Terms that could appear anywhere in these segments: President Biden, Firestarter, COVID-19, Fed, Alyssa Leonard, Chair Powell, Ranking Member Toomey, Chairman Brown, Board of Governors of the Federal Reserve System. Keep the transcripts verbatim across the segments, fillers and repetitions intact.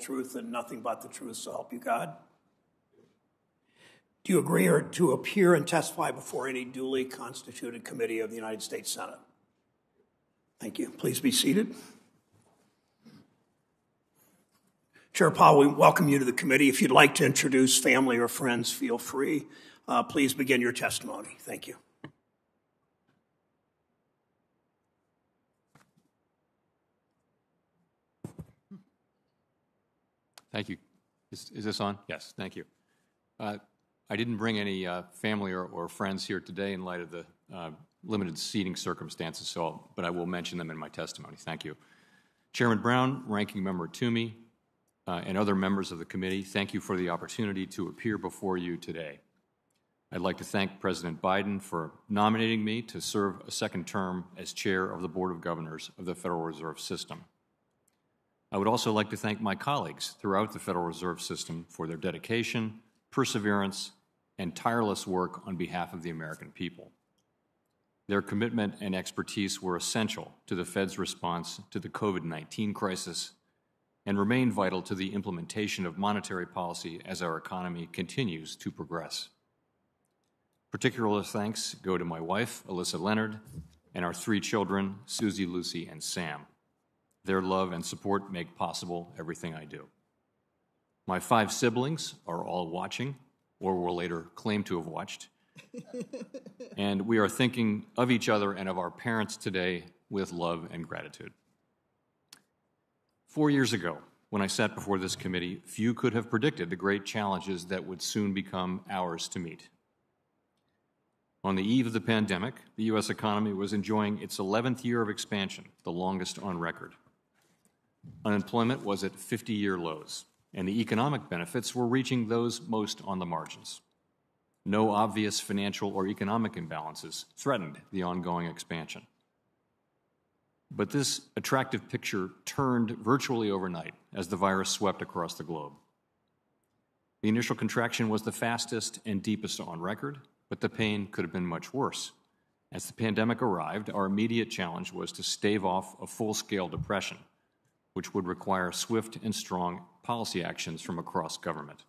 truth and nothing but the truth, so help you God? Do you agree or to appear and testify before any duly constituted committee of the United States Senate? Thank you. Please be seated. Chair Powell, we welcome you to the committee. If you'd like to introduce family or friends, feel free. Uh, please begin your testimony. Thank you. Thank you. Is, is this on? Yes, thank you. Uh, I didn't bring any uh, family or, or friends here today in light of the uh, limited seating circumstances, so I'll, but I will mention them in my testimony. Thank you. Chairman Brown, Ranking Member Toomey, uh, and other members of the committee, thank you for the opportunity to appear before you today. I'd like to thank President Biden for nominating me to serve a second term as chair of the Board of Governors of the Federal Reserve System. I would also like to thank my colleagues throughout the Federal Reserve System for their dedication, perseverance, and tireless work on behalf of the American people. Their commitment and expertise were essential to the Fed's response to the COVID nineteen crisis and remain vital to the implementation of monetary policy as our economy continues to progress. Particular thanks go to my wife, Alyssa Leonard, and our three children, Susie, Lucy, and Sam. Their love and support make possible everything I do. My five siblings are all watching, or will later claim to have watched, and we are thinking of each other and of our parents today with love and gratitude. Four years ago, when I sat before this committee, few could have predicted the great challenges that would soon become ours to meet. On the eve of the pandemic, the U S economy was enjoying its eleventh year of expansion, the longest on record. Unemployment was at fifty-year lows, and the economic benefits were reaching those most on the margins. No obvious financial or economic imbalances threatened the ongoing expansion. But this attractive picture turned virtually overnight as the virus swept across the globe. The initial contraction was the fastest and deepest on record, but the pain could have been much worse. As the pandemic arrived, our immediate challenge was to stave off a full-scale depression, which would require swift and strong policy actions from across government.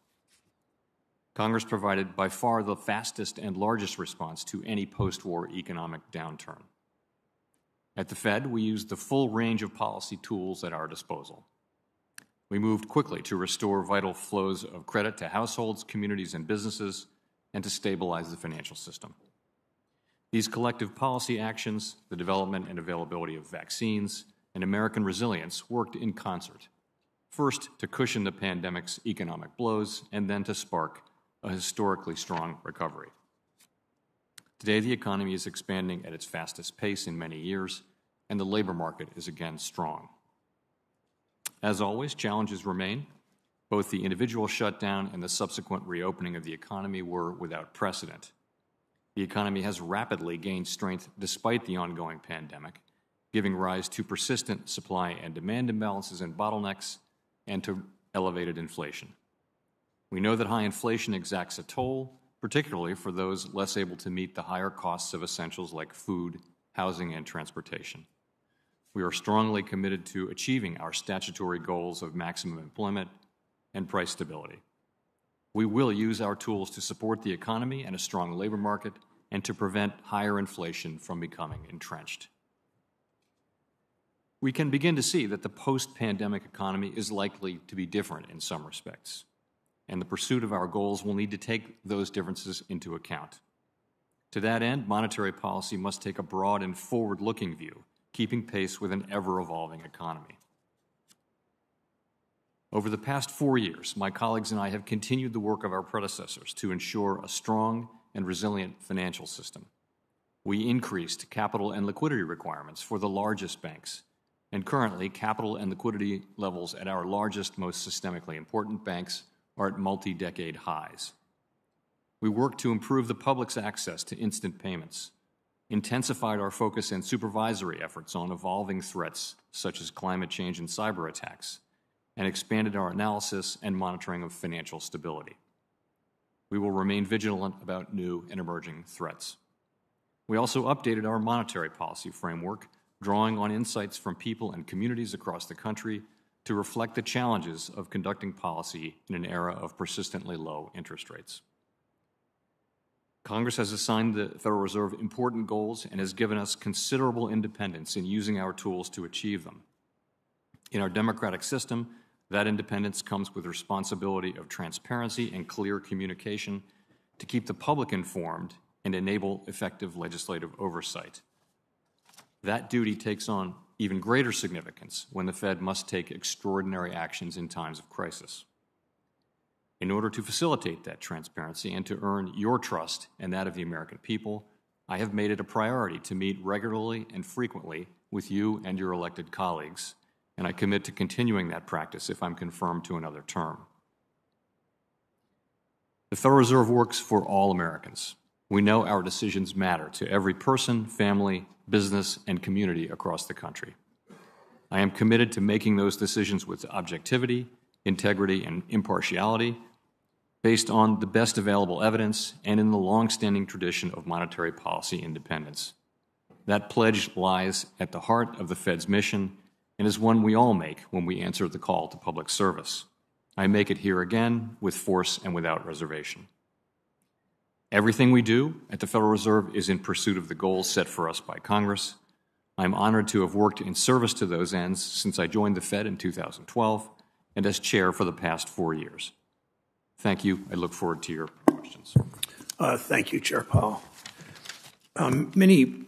Congress provided by far the fastest and largest response to any post-war economic downturn. At the Fed, we used the full range of policy tools at our disposal. We moved quickly to restore vital flows of credit to households, communities, and businesses, and to stabilize the financial system. These collective policy actions, the development and availability of vaccines, and American resilience worked in concert, first to cushion the pandemic's economic blows, and then to spark a historically strong recovery. Today, the economy is expanding at its fastest pace in many years, and the labor market is again strong. As always, challenges remain. Both the individual shutdown and the subsequent reopening of the economy were without precedent. The economy has rapidly gained strength despite the ongoing pandemic, giving rise to persistent supply and demand imbalances and bottlenecks, and to elevated inflation. We know that high inflation exacts a toll, particularly for those less able to meet the higher costs of essentials like food, housing, and transportation. We are strongly committed to achieving our statutory goals of maximum employment and price stability. We will use our tools to support the economy and a strong labor market, and to prevent higher inflation from becoming entrenched. We can begin to see that the post-pandemic economy is likely to be different in some respects, and the pursuit of our goals will need to take those differences into account. To that end, monetary policy must take a broad and forward-looking view, keeping pace with an ever-evolving economy. Over the past four years, my colleagues and I have continued the work of our predecessors to ensure a strong and resilient financial system. We increased capital and liquidity requirements for the largest banks, and currently, capital and liquidity levels at our largest, most systemically important banks are at multi-decade highs. We worked to improve the public's access to instant payments, intensified our focus and supervisory efforts on evolving threats such as climate change and cyber attacks, and expanded our analysis and monitoring of financial stability. We will remain vigilant about new and emerging threats. We also updated our monetary policy framework, drawing on insights from people and communities across the country to reflect the challenges of conducting policy in an era of persistently low interest rates. Congress has assigned the Federal Reserve important goals and has given us considerable independence in using our tools to achieve them. In our democratic system, that independence comes with responsibility of transparency and clear communication to keep the public informed and enable effective legislative oversight. That duty takes on even greater significance when the Fed must take extraordinary actions in times of crisis. In order to facilitate that transparency and to earn your trust and that of the American people, I have made it a priority to meet regularly and frequently with you and your elected colleagues, and I commit to continuing that practice if I'm confirmed to another term. The Federal Reserve works for all Americans. We know our decisions matter to every person, family, business, and community across the country. I am committed to making those decisions with objectivity, integrity, and impartiality, based on the best available evidence and in the long-standing tradition of monetary policy independence. That pledge lies at the heart of the Fed's mission and is one we all make when we answer the call to public service. I make it here again with force and without reservation. Everything we do at the Federal Reserve is in pursuit of the goals set for us by Congress. I'm honored to have worked in service to those ends since I joined the Fed in two thousand twelve and as chair for the past four years. Thank you. I look forward to your questions. Uh, thank you, Chair Powell. Um, many